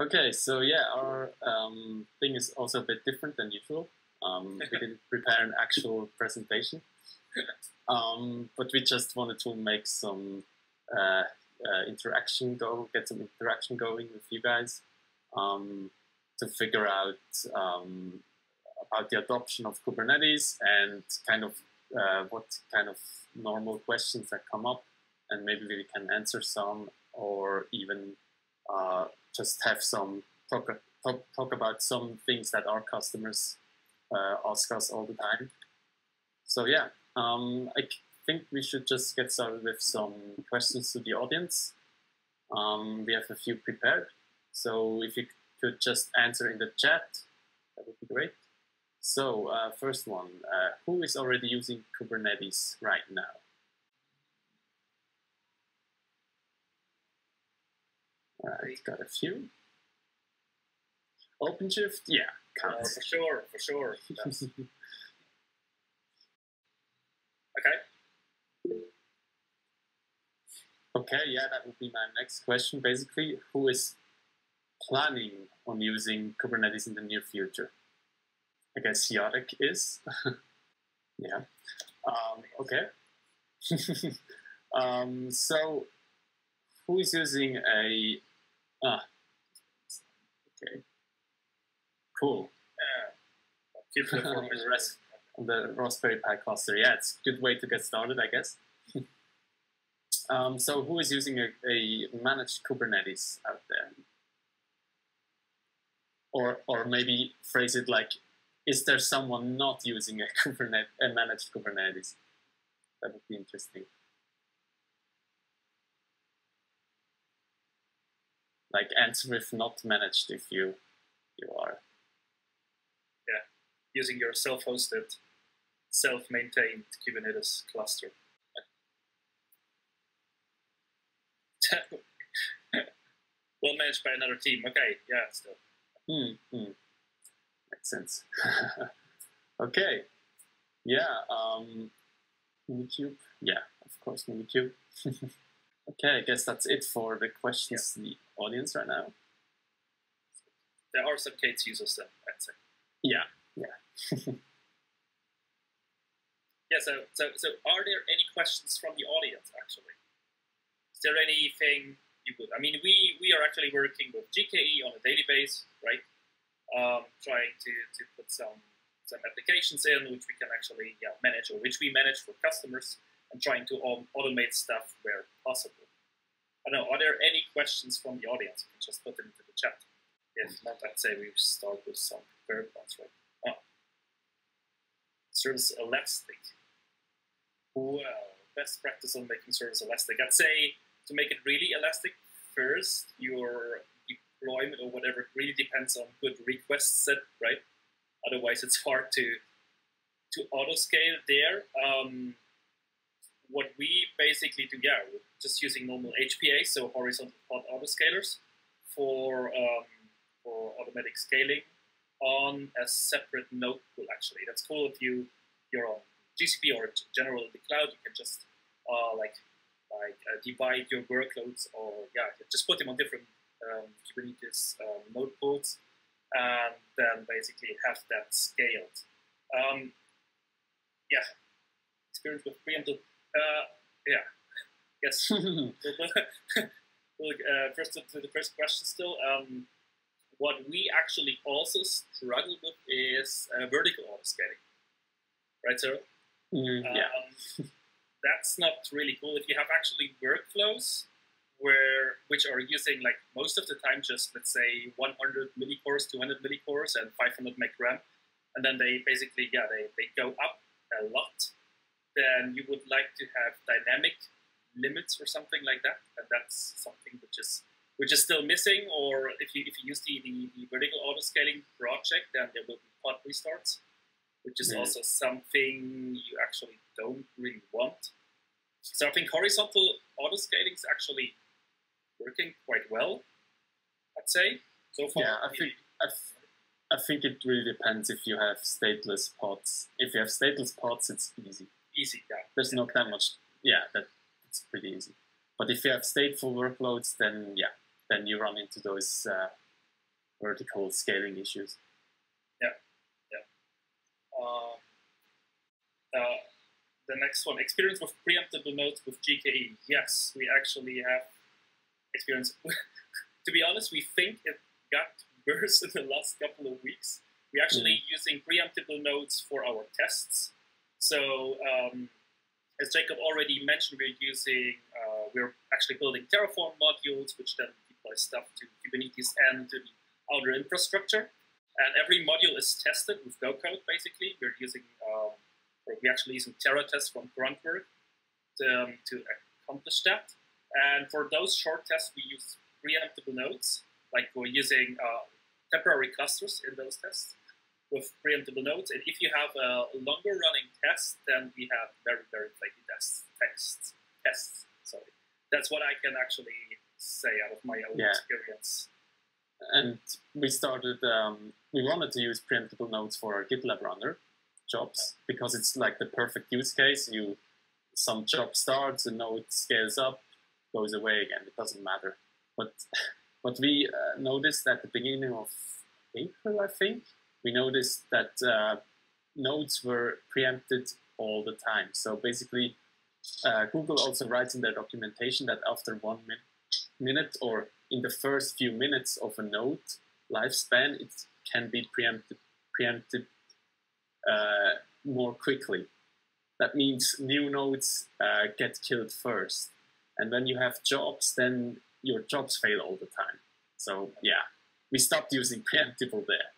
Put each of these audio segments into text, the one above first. Okay, so yeah, our thing is also a bit different than usual. We didn't prepare an actual presentation, but we just wanted to make some interaction going with you guys to figure out about the adoption of Kubernetes and kind of what kind of normal questions that come up, and maybe we can answer some, or even just have some talk about some things that our customers ask us all the time. So yeah, I think we should just get started with some questions to the audience. We have a few prepared, so if you could just answer in the chat, that would be great. So first one, who is already using Kubernetes right now? Alright, got a few. OpenShift, yeah, counts. For sure, for sure. Yes. Okay. Okay, yeah, that would be my next question, basically. Who is planning on using Kubernetes in the near future? I guess Jarek is. Yeah. Okay. So, who is using a... okay. Cool. Yeah. The Raspberry Pi cluster. Yeah, it's a good way to get started, I guess. So who is using a managed Kubernetes out there? Or maybe phrase it like, is there someone not using a managed Kubernetes? That would be interesting. Like answer if not managed, if you are. Yeah, using your self-hosted, self-maintained Kubernetes cluster. Well managed by another team. Okay, yeah, still. Makes sense. Okay, yeah. Minikube, yeah, of course, Minikube. Okay, I guess that's it for the questions in the audience right now. There are some Kate's users then, I'd say. Yeah, yeah. Yeah, so are there any questions from the audience, actually? Is there anything you would... I mean, we are actually working with GKE on a daily basis, right? Trying to put some applications in, which we can actually manage, or which we manage for customers, and trying to automate stuff where possible. I don't know, are there any questions from the audience? You can just put them into the chat. If not, I'd say we start with some prepared ones, right? Service elastic. Well, best practice on making service elastic. I'd say to make it really elastic, first, your deployment or whatever, it really depends on good request set, right? Otherwise, it's hard to auto-scale there. What we basically do, yeah, we're just using normal HPA, so horizontal pod autoscalers, for automatic scaling on a separate node pool, actually. That's cool if you're on GCP or general in the cloud, you can just divide your workloads, or just put them on different Kubernetes node pools, and then basically have that scaled. Yeah, experience with preemptive. Yeah, yes. First to the first question still. What we actually also struggle with is vertical autoscaling, right, Sarah? Yeah. That's not really cool. If you have actually workflows which are using, like, most of the time just, let's say, 100 millicores, 200 millicores, and 500 meg RAM, and then they basically, they go up a lot, then you would like to have dynamic limits or something like that, and that's something which is still missing. Or if you use the vertical autoscaling project, then there will be pod restarts, which is also something you actually don't really want. So I think horizontal autoscaling is actually working quite well, I'd say, so far. Yeah, I think it really depends if you have stateless pods. If you have stateless pods, it's easy. Easy, yeah. There's not that much. Yeah, it's pretty easy. But if you have stateful workloads, then you run into those vertical scaling issues. The next one, experience with preemptible nodes with GKE. Yes, we actually have experience. To be honest, we think it got worse in the last couple of weeks. We're actually using preemptible nodes for our tests. So as Jacob already mentioned, we're actually building Terraform modules, which then deploy stuff to Kubernetes and to the outer infrastructure. And every module is tested with Go code, basically. We're actually using TerraTest from Gruntberg to accomplish that. And for those short tests, we use preemptible nodes. Like we're using temporary clusters in those tests with preemptible nodes. And if you have a longer running test, then we have very, very flaky tests. Sorry. That's what I can actually say out of my own experience. And we started, we wanted to use preemptible nodes for our GitLab runner jobs because it's like the perfect use case. Some job starts, a node scales up, goes away again. It doesn't matter. But what we noticed at the beginning of April, I think, we noticed that nodes were preempted all the time. So basically, Google also writes in their documentation that after 1 minute or in the first few minutes of a node lifespan, it can be preempted more quickly. That means new nodes get killed first. And when you have jobs, then your jobs fail all the time. So yeah, we stopped using preemptible there.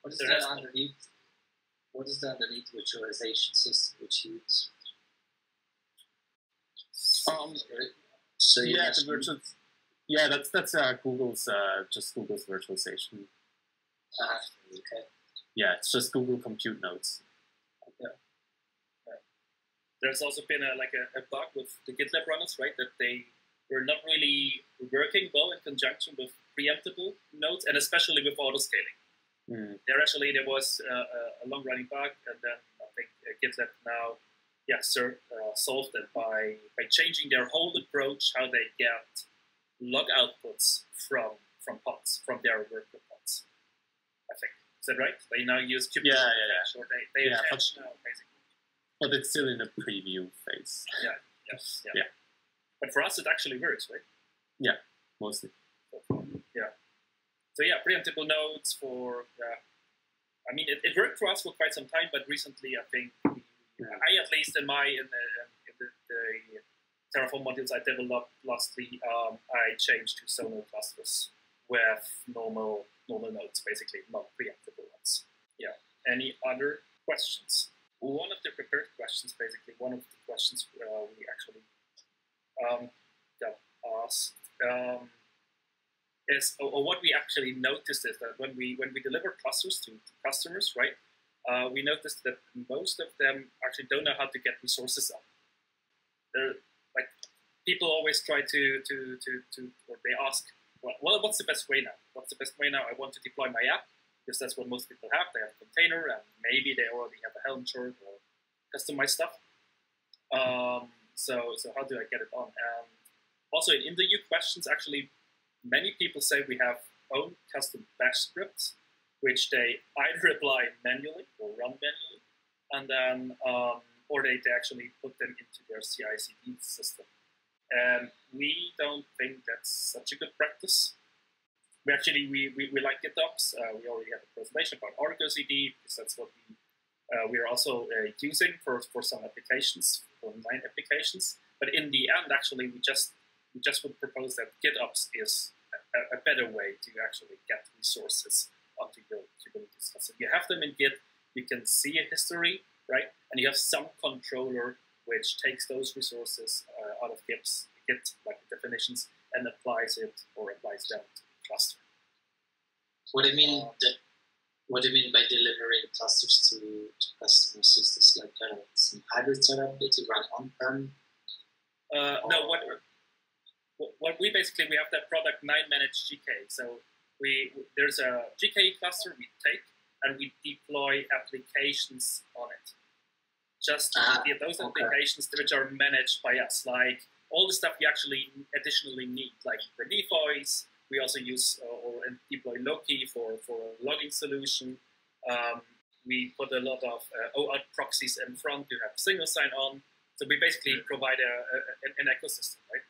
What is the underneath virtualization system which you use? So yeah, that's Google's just Google's virtualization. Okay. Yeah, it's just Google Compute Nodes. Okay. Yeah. There's also been a bug with the GitLab runners, right? That they were not really working well in conjunction with preemptible nodes, and especially with autoscaling. There was a long-running bug, and then I think GitLab now solved it by changing their whole approach, how they get log outputs from pods, from their worker pods, I think. Is that right? They now use Kubernetes or they attach now, basically. But it's still in the preview phase. Yeah. But for us, it actually works, right? Yeah, mostly. So yeah, preemptible nodes for, I mean, it worked for us for quite some time, but recently I think, I at least in the Terraform modules I developed lastly, I changed to zonal clusters with normal nodes, basically, not preemptible ones. Yeah, any other questions? One of the prepared questions, basically, one of the questions we actually got asked, what we actually noticed is that when we deliver clusters to customers, right, we noticed that most of them actually don't know how to get resources up. People always try or they ask, well, what's the best way now? What's the best way now? I want to deploy my app, because that's what most people have. They have a container, and maybe they already have a Helm chart or customized stuff. So how do I get it on? Also, in interview questions, actually, many people say we have own custom bash scripts, which they either apply manually or run manually, and then or they actually put them into their CI/CD system. And we don't think that's such a good practice. We like GitOps. We already have a presentation about Argo CD, because that's what we're also using for some applications, for online applications. But in the end, actually, we just would propose that GitOps is a better way to actually get resources onto your Kubernetes cluster. You have them in Git, you can see a history, right? And you have some controller which takes those resources out of Git, like the definitions, and applies them to the cluster. What do you mean by delivering clusters to customers? Is this like kind of some hybrid setup that you run on-prem? No, what we have that product 9 managed GKE. So there's a GKE cluster we take and we deploy applications on it. Just those applications which are managed by us, like all the stuff we actually additionally need, like Redevoice. We also use or and deploy Loki for a logging solution. We put a lot of OAuth proxies in front to have single sign-on. So we basically provide an ecosystem, right?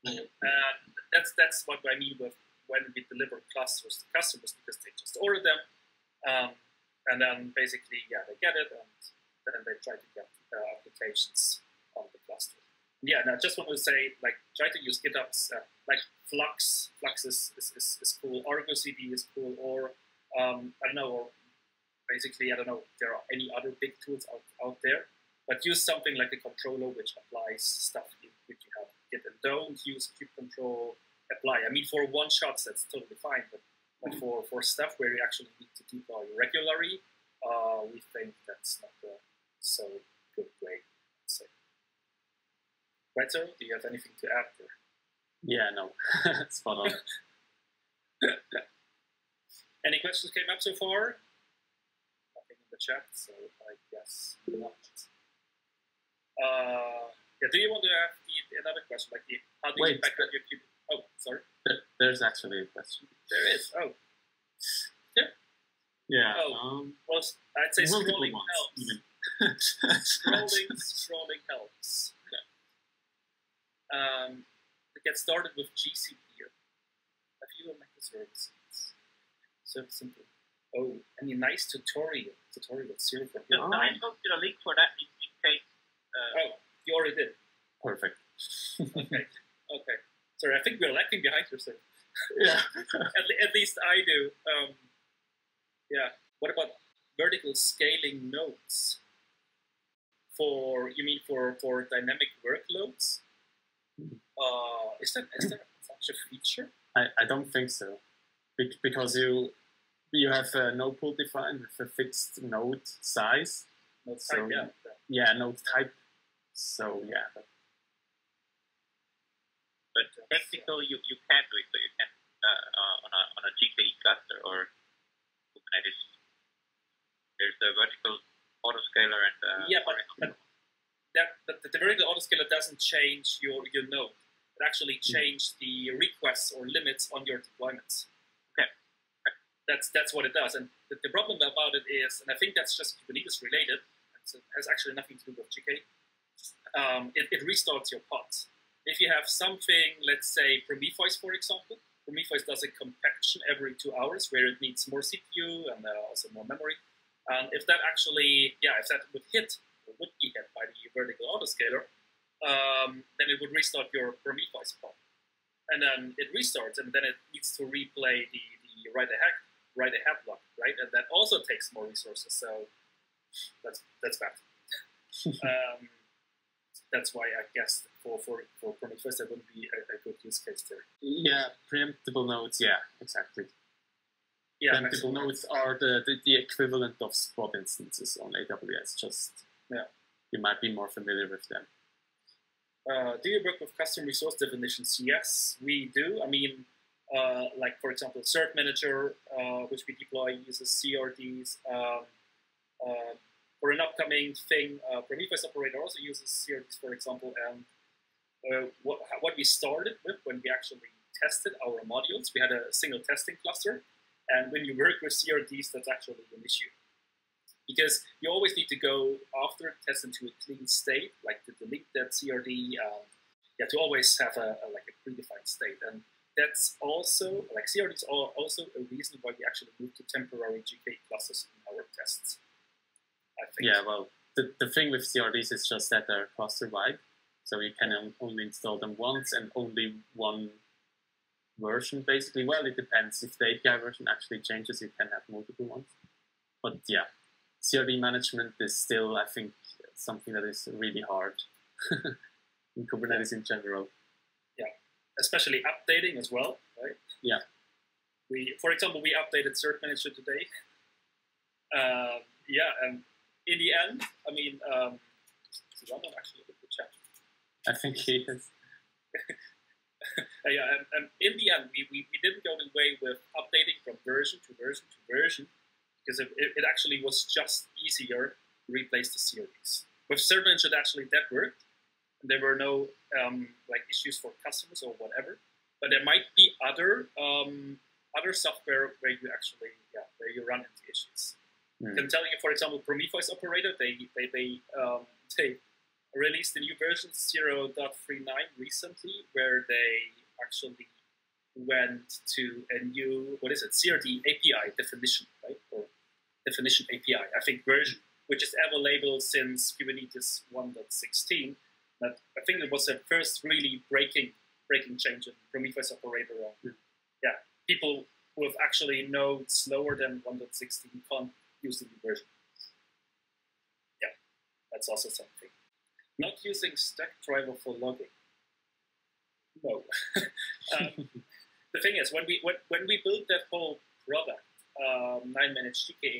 Mm-hmm. That's what I mean with when we deliver clusters to customers, because they just order them, and then basically, they get it, and then they try to get applications on the cluster. Yeah, and I just want to say, like, try to use GitHub's, like Flux is cool, Argo CD is cool, or I don't know if there are any other big tools out there, but use something like a controller which applies stuff which you have Git, and don't use kubectl apply. I mean, for one-shots, that's totally fine, but for stuff where you actually need to deploy regularly, we think that's not so good way. So, right, sir? Do you have anything to add there? Yeah, no, spot on. Any questions came up so far? Nothing in the chat, so I guess not. Do you want to have another question? Like, how do you back up your Kubernetes? Oh, sorry. There's actually a question. There is. Oh. Yeah. Yeah. Oh. Well, I'd say scrolling helps. Scrolling helps. Yeah. Get started with GCP here. A few microservices. So simple. Oh, and a nice tutorial. Tutorial 0 for you. No, I posted a link for that in case. Oh, you already did. Perfect. Okay. Okay. Sorry, I think we're lacking behind yourself. Yeah. at least I do. Yeah. What about vertical scaling nodes? You mean for dynamic workloads? Is there such a feature? I don't think so, because you have a node pool defined with a fixed node size. Node type, so, yeah, node type. So yeah. But vertical, you can do it. So you can on a GKE cluster or Kubernetes. There's the vertical autoscaler and but the vertical autoscaler doesn't change your node. It actually changes the requests or limits on your deployments. Okay, that's what it does. And the problem about it is, and I think that's just Kubernetes related. So it has actually nothing to do with GKE. It restarts your pods. If you have something, let's say Prometheus, for example, Prometheus does a compaction every 2 hours where it needs more CPU and also more memory. And if that would hit, or would be hit by the vertical autoscaler, then it would restart your Prometheus pod. And then it restarts, and then it needs to replay the write-ahead block, right? And that also takes more resources, so that's bad. That's why I guess for Prometheus there wouldn't be a good use case there. Yeah, preemptible nodes. Yeah, exactly. Yeah, preemptible nodes are the equivalent of spot instances on AWS. You might be more familiar with them. Do you work with custom resource definitions? Yes, we do. I mean, like for example, Cert Manager, which we deploy, uses CRDs. For an upcoming thing, Prometheus Operator also uses CRDs, for example, and what we started with when we actually tested our modules, we had a single testing cluster, and when you work with CRDs, that's actually an issue. Because you always need to go after test into a clean state, like to delete that CRD, to always have a predefined state. And that's also, like CRDs are also a reason why we actually moved to temporary GKE clusters in our tests. Yeah, well, the thing with CRDs is just that they're cluster-wide, so you can only install them once and only one version, basically. Well, it depends. If the API version actually changes, you can have multiple ones. But yeah, CRD management is still, I think, something that is really hard in Kubernetes in general. Yeah, especially updating as well, right? Yeah. For example, we updated Cert Manager today. And in the end, I mean, is Roman actually in the chat? I think he is. In the end, we didn't go the way with updating from version to version to version, because it actually was just easier to replace the CRDs. With Cert Manager, actually, that worked. And there were no issues for customers or whatever. But there might be other other software where you actually where you run into issues. I'm telling you, for example, Prometheus Operator, they released a new version 0.39 recently, where they actually went to a new, what is it, CRD API definition, right? Or definition API, I think, version, which is available since Kubernetes 1.16. But I think it was the first really breaking change in Prometheus Operator. Yeah, people who have actually nodes slower than 1.16 can't use the new version. Yeah, that's also something. Not using Stackdriver for logging. No. The thing is, when we built that whole product, 9ManageDKA,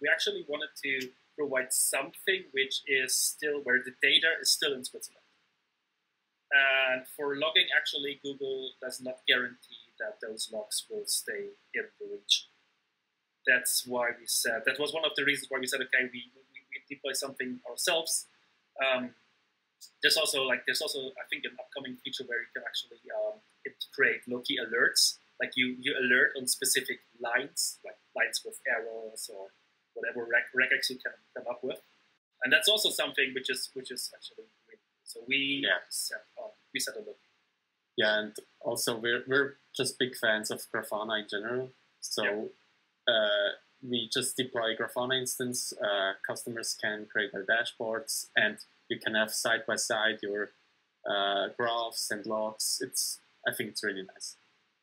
we actually wanted to provide something which is still where the data is still in Switzerland. And for logging, actually, Google does not guarantee that those logs will stay in the region. That's why we said, that was one of the reasons why we said, okay, we deploy something ourselves. There's also I think an upcoming feature where you can actually create low-key alerts, like you alert on specific lines, like lines with arrows or whatever regex you can come up with, and that's also something which is actually great. So we set a look. Yeah, and also we're just big fans of Grafana in general, so. Yeah. We just deploy a Grafana instance. Customers can create their dashboards, and you can have side by side your graphs and logs. I think it's really nice.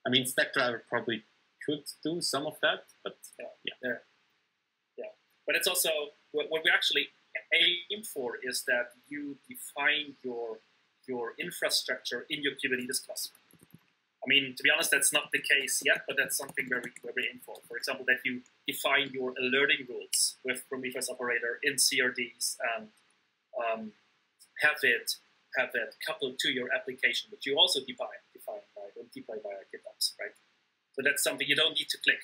I mean, Stackdriver probably could do some of that, but yeah. But it's also what we actually aim for is that you define your infrastructure in your Kubernetes cluster. I mean, to be honest, that's not the case yet, but that's something where we aim for. For example, that you define your alerting rules with Prometheus Operator in CRDs and have it coupled to your application, which you also deploy via GitOps, right? So that's something you don't need to click.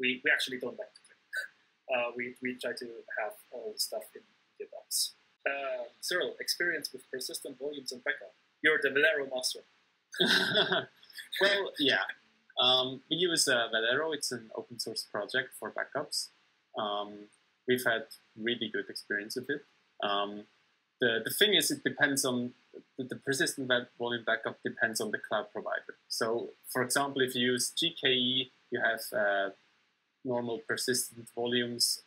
We actually don't like to click. We try to have all the stuff in GitOps. Cyril, experience with persistent volumes and backup. You're the Valero master. Well, yeah. We use Valero. It's an open source project for backups. We've had really good experience with it. The thing is, it depends on the persistent volume backup depends on the cloud provider. So, for example, if you use GKE, you have normal persistent volumes,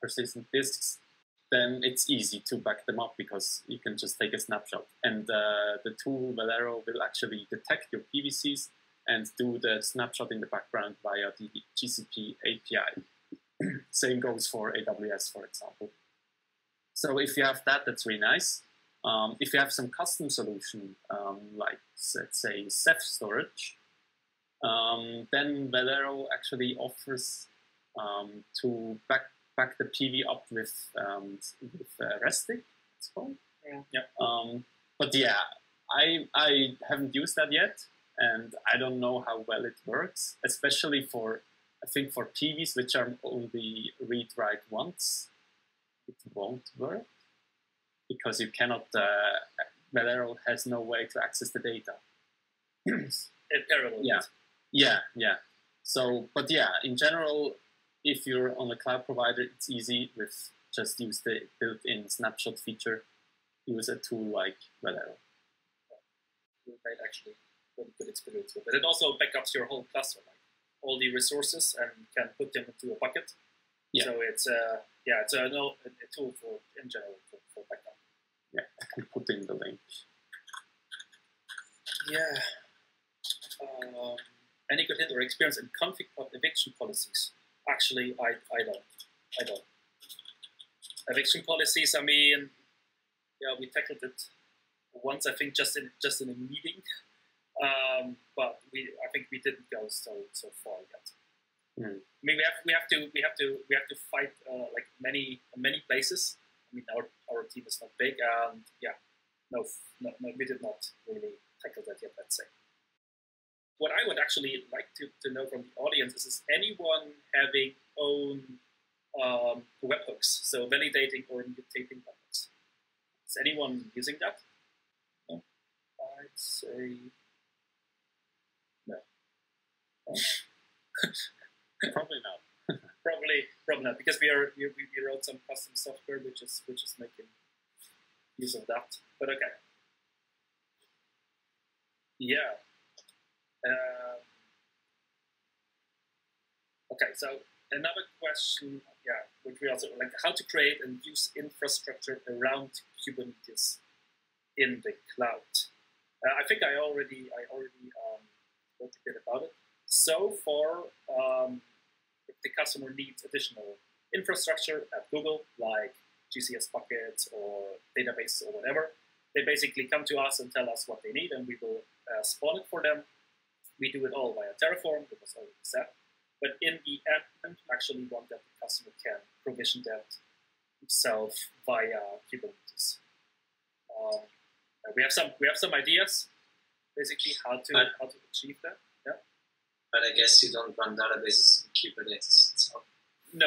persistent disks. Then it's easy to back them up because you can just take a snapshot. And the tool Valero will actually detect your PVCs and do the snapshot in the background via the GCP API. Same goes for AWS, for example. So if you have that, that's really nice. If you have some custom solution, like let's say Ceph storage, then Valero actually offers to back the PV up with RESTic, it's called. Yeah. But yeah, I haven't used that yet, and I don't know how well it works, especially for PVs which are only read-write once. It won't work because you cannot. Valero has no way to access the data. In parallel. Yeah. So, but yeah, in general. If you're on a cloud provider, it's easy with just use the built-in snapshot feature. Use a tool like Valero. You might actually have a good experience with it. It also backups your whole cluster, like all the resources, and you can put them into a bucket. Yeah. So it's a tool for in general for backup. Yeah, I can put in the link. Yeah. Any good hint or experience in config of eviction policies? Actually, I don't. Eviction policies. I mean, yeah, we tackled it once. I think just in a meeting, but I think we didn't go so far yet. Mm. I mean, we have to fight like many places. I mean, our team is not big, and yeah, no, we did not really tackle that yet. Let's say. What I would actually like to know from the audience is anyone having own webhooks, so validating or mutating webhooks? Is anyone using that? No. I'd say no. Probably not. Probably not, because we wrote some custom software which is making use of that. But okay. Yeah. Okay. So another question, yeah, which we also like, how to create and use infrastructure around Kubernetes in the cloud. I think I already talked a bit about it. So for if the customer needs additional infrastructure at Google, like GCS buckets or databases or whatever, they basically come to us and tell us what they need, and we will spawn it for them. We do it all via Terraform, that was already said. But in the end, we actually want that the customer can provision that himself via Kubernetes. We have some ideas, basically how to achieve that. But I guess you don't run databases in Kubernetes itself. No.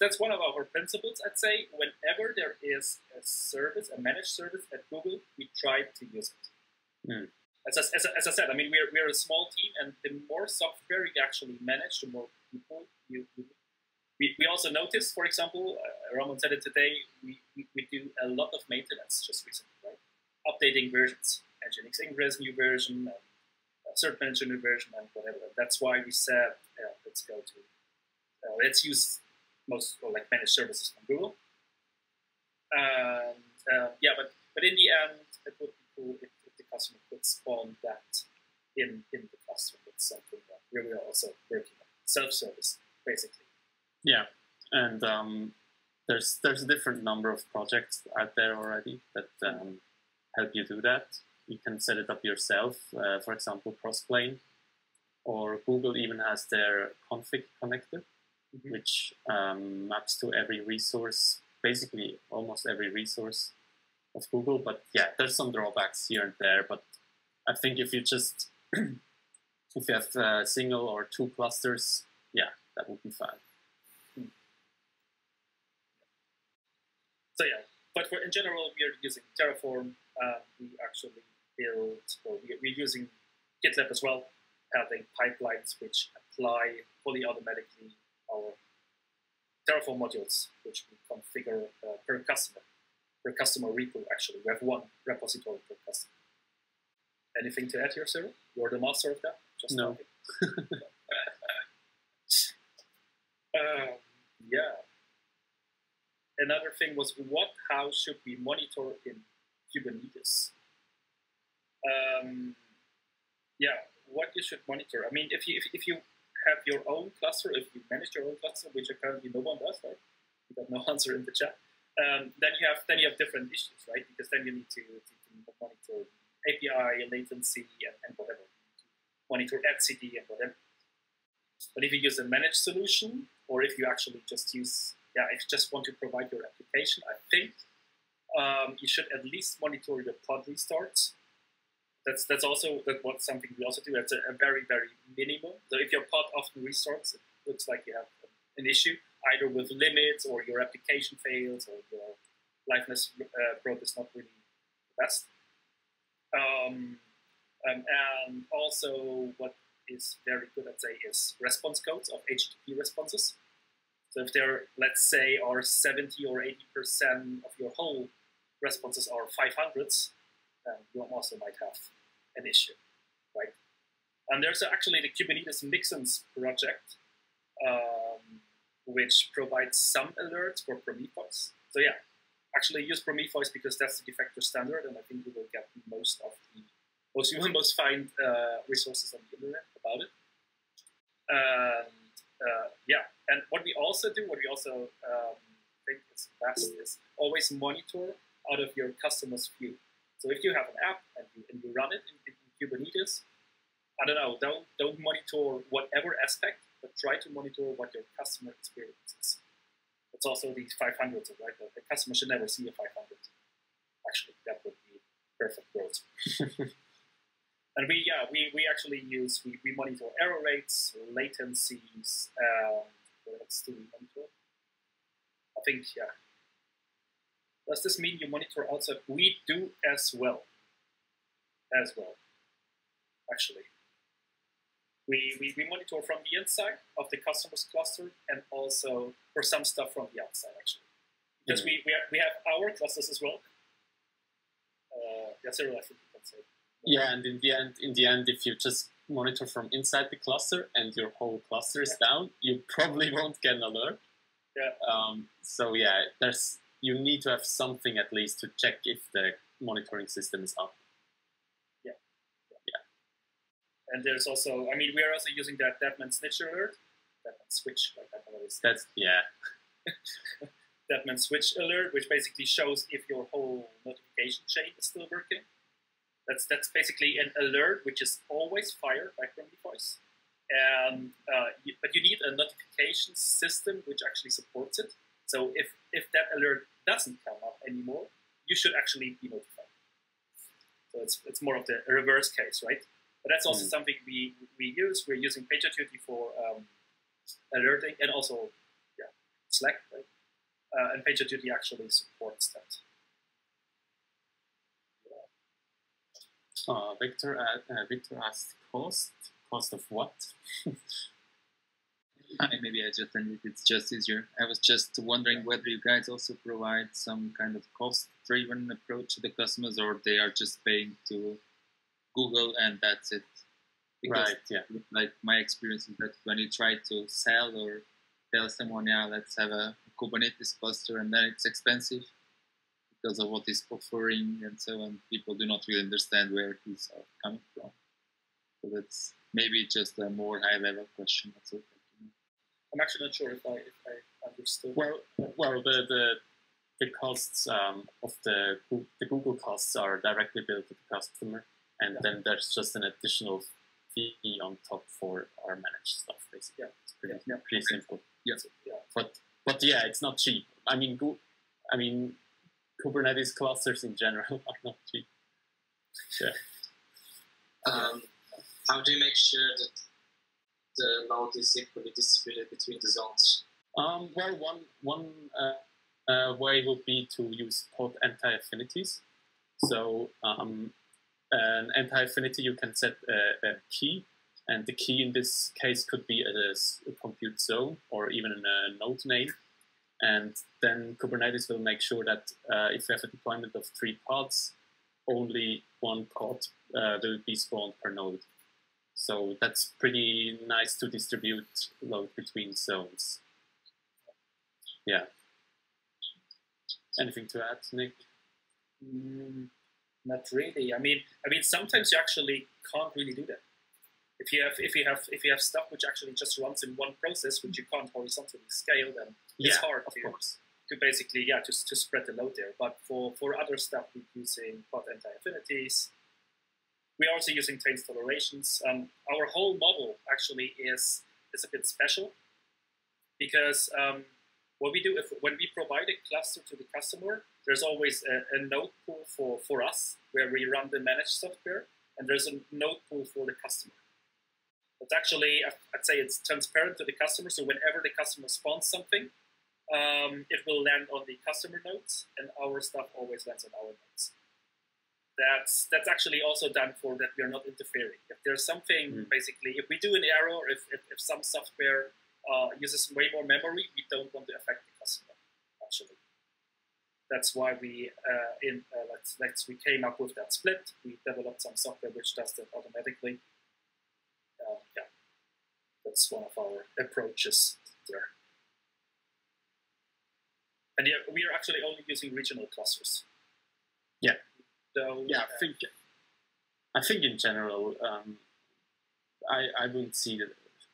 That's one of our principles. I'd say whenever there is a service, a managed service at Google, we try to use it. Mm. As I said, I mean, we're a small team, and the more software you actually manage, the more people you. We also noticed, for example, Ramon said it today. We do a lot of maintenance just recently, right? Updating versions, Nginx Ingress new version. Cert manager new version and whatever. That's why we said let's use managed services from Google. But in the end, it would be cool if the customer could spawn that in the cluster. That's something that we are also working on, self-service basically. Yeah, and there's a different number of projects out there already that help you do that. You can set it up yourself, for example, Crossplane, or Google even has their config connector, mm-hmm. which maps to every resource, basically almost every resource of Google. But yeah, there's some drawbacks here and there. But I think if you just, if you have a single or two clusters, yeah, that would be fine. Mm. So yeah, but in general, we are using Terraform. We actually build, or we're using GitLab as well, having pipelines which apply fully automatically our Terraform modules, which we configure per customer repo. Actually, we have one repository per customer. Anything to add here, Cyril? You're the master of that. Just no. Yeah. Another thing was how should we monitor in Kubernetes? What you should monitor. I mean, if you have your own cluster, if you manage your own cluster, which apparently no one does, right? You got no answer in the chat. Then you have different issues, right? Because then you need to monitor API latency and whatever, monitor etcd and whatever. But if you use a managed solution, or if you actually just use, if you just want to provide your application, I think. You should at least monitor your pod restarts. That's something we also do. That's a very, very minimum. So if your pod often restarts, it looks like you have an issue, either with limits or your application fails or your liveness growth is not really the best. And also what is very good, I'd say, is response codes of HTTP responses. So if there, let's say, are 70 or 80% of your whole responses are 500s, you also might have an issue, right? And there's actually the Kubernetes Mixins project, which provides some alerts for Prometheus. So yeah, actually use Prometheus because that's the de facto standard, and I think you will get most find resources on the internet about it. And what we also think is best is always monitor out of your customer's view. So if you have an app and you run it in Kubernetes, I don't know, don't monitor whatever aspect, but try to monitor what your customer experience is. It's also these 500s, right? The customer should never see a 500. Actually, that would be perfect growth. And we monitor error rates, latencies. I think, yeah. Does this mean you monitor outside? We do as well. Actually. We monitor from the inside of the customer's cluster and also for some stuff from the outside, actually. Because we have our clusters as well. That's a real, I think you can say. Yeah, and in the end, if you just monitor from inside the cluster and your whole cluster is down, you probably won't get an alert. Yeah. So yeah, you need to have something at least to check if the monitoring system is up. And there's also, I mean, we are also using that Deadman Snitch alert, Deadman Switch, like I always say. That's, yeah. Deadman Switch alert, which basically shows if your whole notification chain is still working. That's basically an alert which is always fired by Chrome device. And, but you need a notification system which actually supports it. So if that alert doesn't come up anymore, you should actually be notified. So it's more of the reverse case, right? But that's also something we use. We're using PagerDuty for alerting and also Slack, right? And PagerDuty actually supports that. Yeah. Victor asked cost. Cost of what? Maybe I just ended. It's just easier. I was just wondering whether you guys also provide some kind of cost-driven approach to the customers, or they are just paying to Google and that's it. Because like my experience is that when you try to sell or tell someone, yeah, let's have a Kubernetes cluster, and then it's expensive because of what he's offering and so on. People do not really understand where these are coming from. So that's maybe just a more high-level question. That's okay. I'm actually not sure if I understood. Well, the costs of the Google costs are directly billed to the customer. And then there's just an additional fee on top for our managed stuff, basically. Yeah. It's pretty simple. Yeah. But yeah, it's not cheap. I mean, Kubernetes clusters in general are not cheap. Yeah. How do you make sure that the load is equally distributed between the zones? Well, one way would be to use pod anti-affinities. So an anti-affinity, you can set a key, and the key in this case could be a compute zone or even a node name. And then Kubernetes will make sure that if you have a deployment of 3 pods, only 1 pod will be spawned per node. So that's pretty nice to distribute load between zones. Yeah. Anything to add, Nick? Not really. I mean, sometimes you actually can't really do that. If you have stuff which actually just runs in one process, which you can't horizontally scale, then it's hard to basically to spread the load there. But for other stuff, we're using pod anti-affinities. We're also using trains tolerations. Our whole model actually is a bit special because what we do when we provide a cluster to the customer, there's always a node pool for us where we run the managed software, and there's a node pool for the customer. But actually, I'd say it's transparent to the customer, so whenever the customer spawns something, it will land on the customer nodes, and our stuff always lands on our nodes. That's actually also done for that we are not interfering. If there's something, basically, if we do an error, if some software uses way more memory, we don't want to affect the customer, actually. That's why we we came up with that split. We developed some software which does that automatically. That's one of our approaches there. And yeah, we are actually only using regional clusters. Yeah. So, yeah, I think in general, I wouldn't see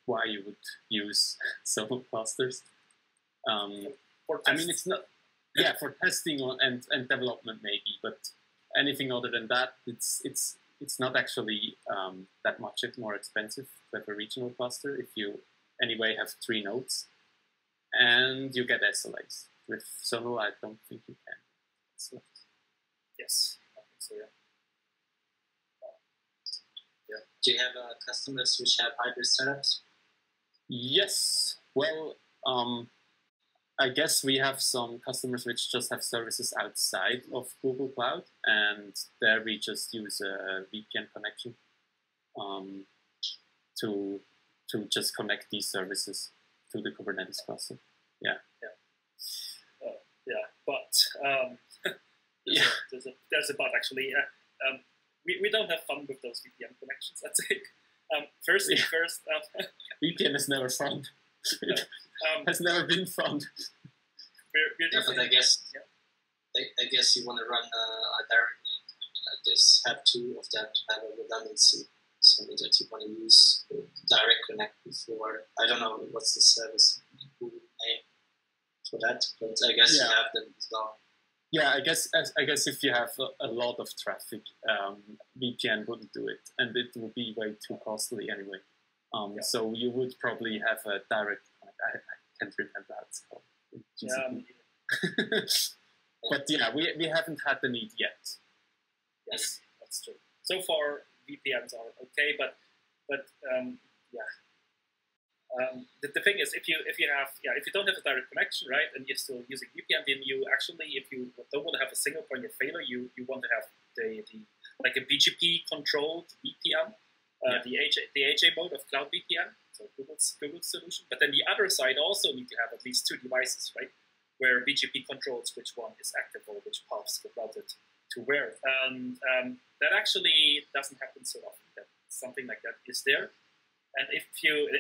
why you would use several clusters. I mean, it's not. Yeah, for testing and development maybe, but anything other than that, it's not actually that much more expensive to have a regional cluster if you anyway have 3 nodes, and you get SLAs. With Solo, I don't think you can. So. Yes, I think so. Yeah. Yeah. Do you have customers which have hybrid setups? Yes. Well. I guess we have some customers which just have services outside of Google Cloud, and there we just use a VPN connection. to just connect these services to the Kubernetes cluster. There's a but actually. We don't have fun with those VPN connections. I think first. VPN is never fun. No. Has never been fun. I guess you want to run directly like this. Have two of them to have a redundancy, so that you want to use Direct Connect before. I don't know what's the service Google name for that, but I guess you have them as well. Yeah, I guess if you have a lot of traffic, VPN wouldn't do it, and it would be way too costly anyway. So you would probably have a direct. I can't remember how it's called. But yeah, we haven't had the need yet. Yes, that's true. So far, VPNs are okay, the thing is, if you don't have a direct connection, right, and you're still using VPN, then you actually, if you don't want to have a single point of failure, you want to have like a BGP controlled VPN, the AJ mode of Cloud VPN, so Google's solution. But then the other side also need to have at least two devices, right, where BGP controls which one is active or which paths get routed to where. That actually doesn't happen so often. That something like that is there. And if you,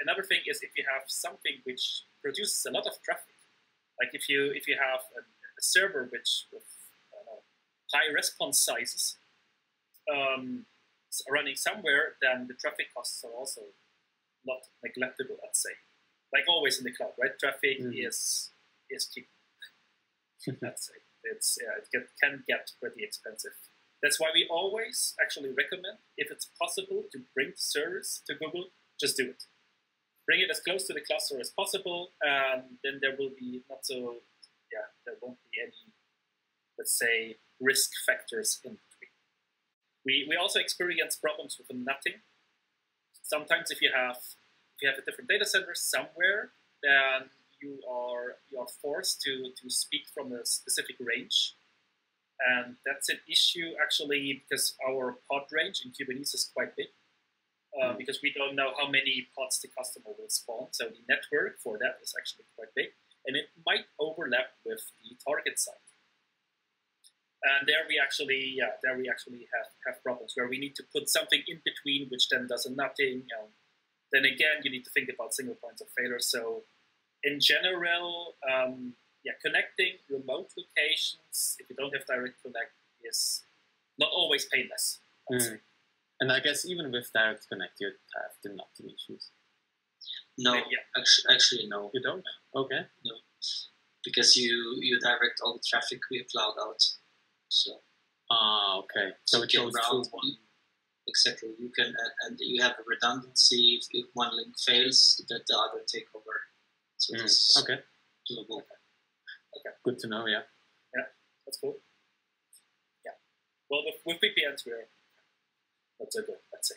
another thing is if you have something which produces a lot of traffic, like if you have a server which with high response sizes running somewhere, then the traffic costs are also not neglectable, I'd say. Like always in the cloud, right? Traffic is cheap. I'd say it can get pretty expensive. That's why we always actually recommend, if it's possible, to bring the service to Google, just do it. Bring it as close to the cluster as possible, and then there will be there won't be any, let's say, risk factors in between. We also experience problems with nothing. Sometimes if you have a different data center somewhere, then you are forced to speak from a specific range. And that's an issue, actually, because our pod range in Kubernetes is quite big, because we don't know how many pods the customer will spawn. So the network for that is actually quite big, and it might overlap with the target site. And there we actually have problems where we need to put something in between, which then does nothing. Then again, you need to think about single points of failure. So in general, connecting remote locations, if you don't have direct connect, is not always painless. And I guess even with direct connect, you have the nothing issues. No, actually no. You don't? Okay. No, because you direct all the traffic via cloud out. So. Ah, okay. So it goes through one. Exactly. You can, and you have a redundancy. If one link fails, that the other take over. So this is okay. Doable. Okay. Good to know, yeah, that's cool. Yeah, well, with VPNs, we're not so good, let's say.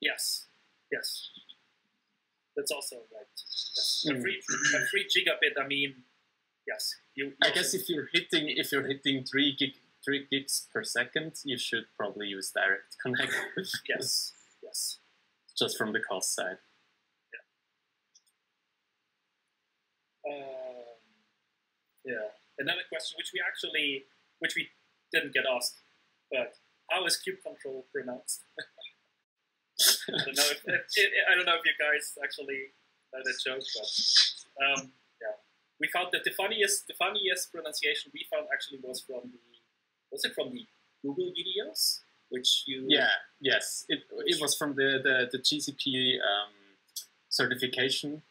Yes, that's also right. Yes. A free gigabit. I mean, yes. I guess if you're hitting 3 gigs per second, you should probably use direct connect. yes. Just from the cost side. Another question which we didn't get asked, but how is kubectl pronounced? I don't know if you guys actually know that joke, but we found that the funniest pronunciation we found actually was from the Google videos, which you it was from the GCP certification.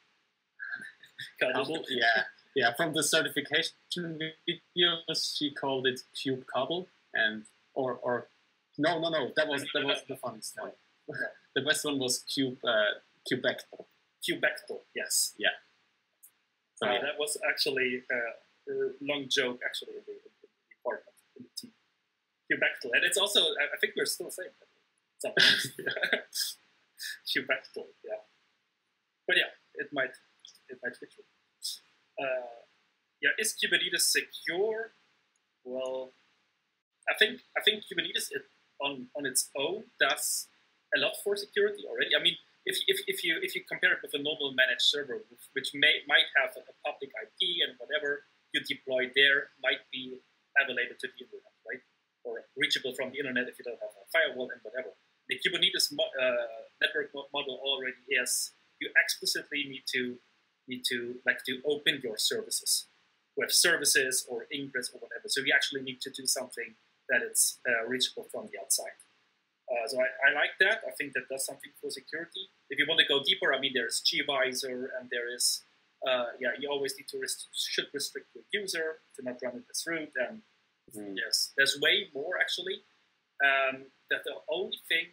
From the certification videos, she called it kubectl, and or no, that was the funniest one. The best one was kubectl. Kubectl, yes. Yeah. So that was actually a long joke, actually, in the department, in the team. Kubectl, and it's also I think we're still saying that sometimes. Kubectl, yeah. But yeah, it might fit you. Is Kubernetes secure? Well, I think Kubernetes on its own does a lot for security already. I mean, if you compare it with a normal managed server, which might have a public IP and whatever you deploy there might be available to the internet, right? Or reachable from the internet if you don't have a firewall and whatever. The Kubernetes network model already is you explicitly need to open your services with services or ingress or whatever. So you actually need to do something that it's reachable from the outside. So I like that. I think that does something for security. If you want to go deeper, I mean, there's gvisor and there is, yeah, you always need to restrict your user to not run it this route. And yes, there's way more actually. That the only thing,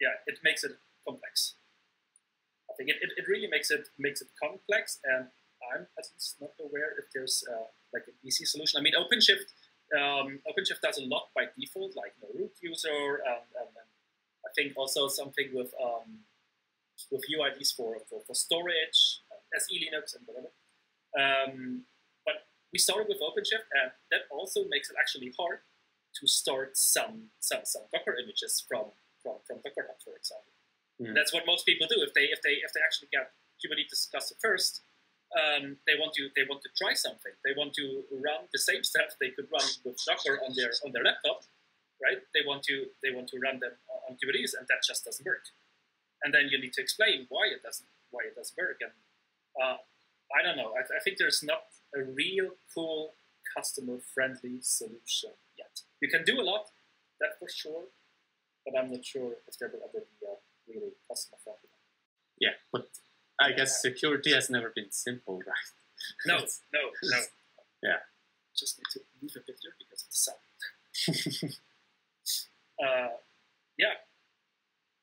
yeah, it makes it complex. I think it really makes it complex, and I'm at least not aware if there's like an easy solution. I mean, OpenShift does a lot by default, like no root user, and I think also something with UIDs for storage, SE Linux and whatever. But we started with OpenShift, and that also makes it actually hard to start some Docker images from Docker Hub, for example. Mm. That's what most people do if they actually get Kubernetes cluster first. They want to try something. They want to run the same stuff they could run with Docker on their laptop, right? They want to run them on Kubernetes, and that just doesn't work. And then you need to explain why it doesn't work. And I don't know. I think there's not a real cool customer-friendly solution yet. You can do a lot, that for sure, but I'm not sure if there will ever be a really customer-friendly one. Yeah, but I guess security has never been simple, right? No. Yeah. Just need to move a bit here because of the sound. Yeah.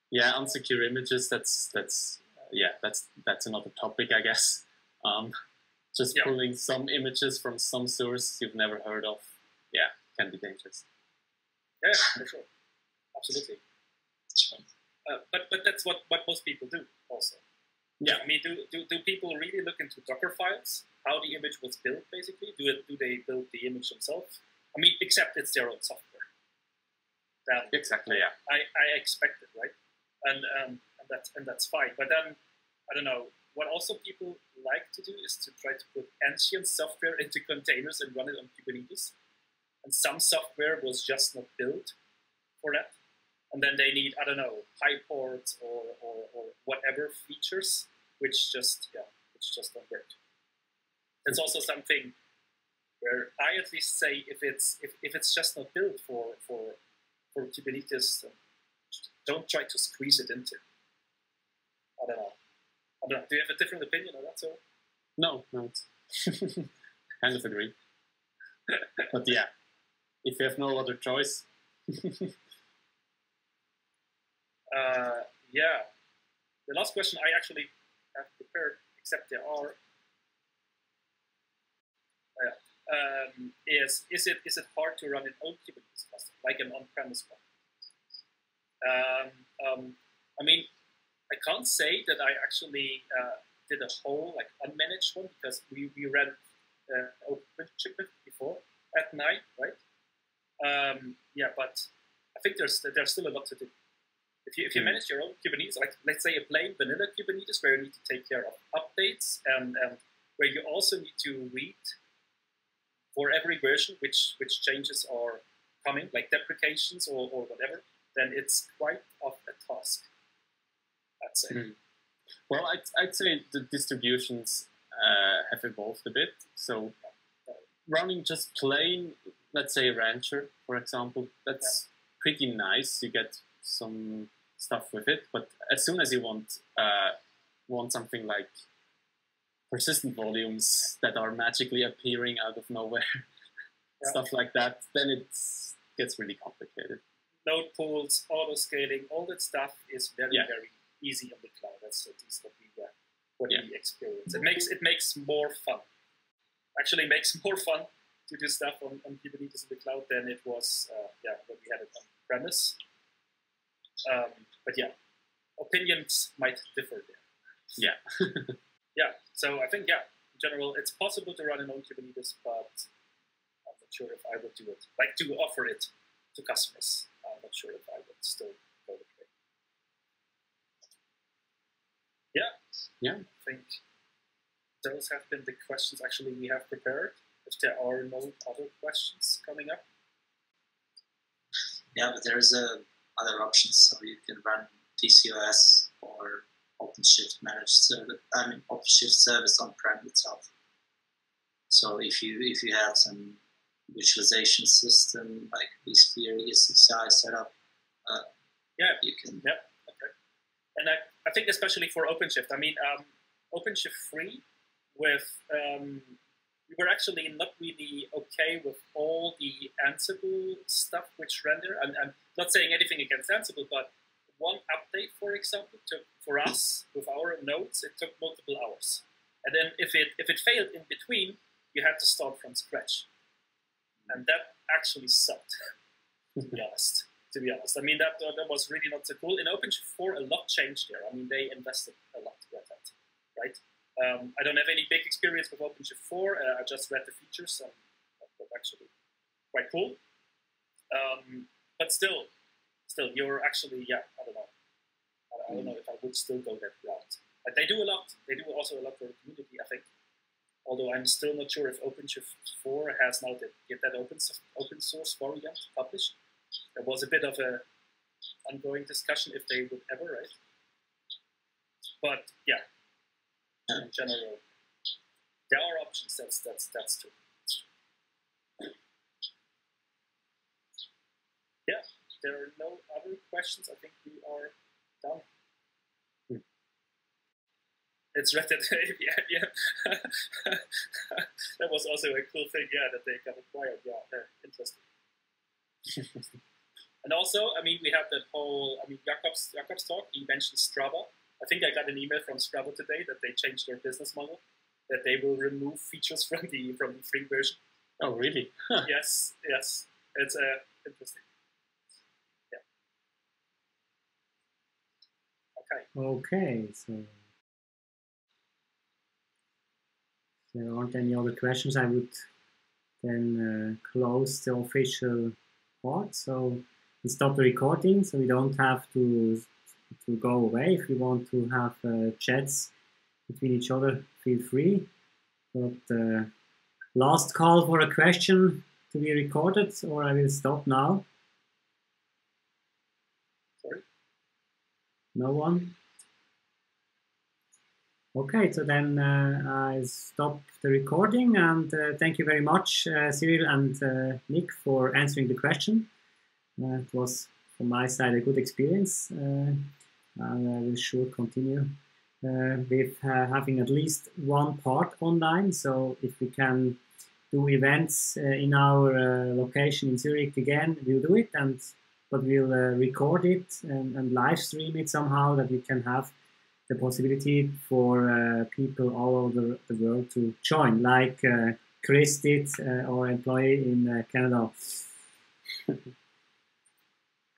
Yeah, unsecure images. That's another topic, I guess. Just pulling some images from some source you've never heard of, yeah, can be dangerous. Yeah, for sure, absolutely. But that's what most people do also. Yeah, I mean, do people really look into Docker files? How the image was built, basically? Do they build the image themselves? I mean, except it's their own software. That, exactly. Yeah. I expect it, right? And that's fine. But then I don't know. What also people like to do is to try to put ancient software into containers and run it on Kubernetes. And some software was just not built for that. And then they need, I don't know, high ports or whatever features, which just don't work. That's also something where I at least say if it's just not built for Kubernetes, don't try to squeeze it into. I don't know. Do you have a different opinion on that, sir? No. Kind of agree. But yeah, if you have no other choice. Yeah. The last question I actually have prepared, except there are, is it hard to run an own Kubernetes cluster, like an on-premise one? I mean, I can't say that I actually did a whole like unmanaged one because we ran OpenShift before at night, right? Yeah, but I think there's still a lot to do. If you manage your own Kubernetes, like let's say a plain vanilla Kubernetes where you need to take care of updates and where you also need to read for every version which changes are coming, like deprecations or whatever, then it's quite of a task, I'd say. Mm. Well, I'd say the distributions have evolved a bit. So running just plain, let's say Rancher, for example, that's pretty nice. You get some stuff with it, but as soon as you want something like persistent volumes that are magically appearing out of nowhere, stuff like that, then it gets really complicated. Node pools, auto scaling, all that stuff is very easy on the cloud. That's at least what we experience. It makes more fun. Actually, it makes more fun to do stuff on Kubernetes in the cloud than it was when we had it on premise. But yeah, opinions might differ there. Yeah. So I think, in general, it's possible to run an own Kubernetes, but not sure if I would do it, like to offer it to customers. I'm not sure if I would still go that way. Yeah, I think those have been the questions actually we have prepared. If there are no other questions coming up. Yeah, but there's other options, so you can run TCOS or OpenShift managed service. I mean, OpenShift service on-prem itself. So if you have some visualization system like vSphere, ESXi setup, you can. Yeah. Okay. And I think especially for OpenShift. I mean, OpenShift free with. We were actually not really okay with all the Ansible stuff which render. I'm not saying anything against Ansible, but one update, for example, took for us with our nodes, it took multiple hours. And then if it failed in between, you had to start from scratch, and that actually sucked. To be honest, I mean that was really not so cool. In OpenShift 4, a lot changed there. I mean they invested a lot with that, right? I don't have any big experience with OpenShift 4. I just read the features, and that was actually quite cool. But still, you're actually, I don't know. I don't know if I would still go that route. But they do a lot. They do also a lot for the community, I think. Although I'm still not sure if OpenShift 4 has now to get that open source variant published. There was a bit of an ongoing discussion if they would ever, right? But yeah. In general, there are options. That's true. Yeah, there are no other questions. I think we are done. It's Red Dead. Yeah. That was also a cool thing. Yeah, that they got acquired. Yeah, interesting. And also, I mean, we have that whole. I mean, Jakob's talk. He mentioned Strava. I think I got an email from Strava today that they changed their business model, that they will remove features from the free version. Oh, really? Huh. Yes. It's interesting. Yeah. Okay. So, if there aren't any other questions, I would then close the official part. So we stop the recording, so we don't have to go away. If you want to have chats between each other, feel free. But last call for a question to be recorded, or I will stop now. Sorry? No one? Okay, so then I stop the recording, and thank you very much, Cyril and Nick, for answering the question. It was, from my side, a good experience. And I will sure continue with having at least one part online. So if we can do events in our location in Zurich again, we'll do it, but we'll record it and live stream it somehow, that we can have the possibility for people all over the world to join, like Chris did, our employee in Canada.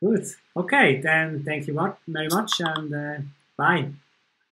Good. Okay, then thank you very much, and bye.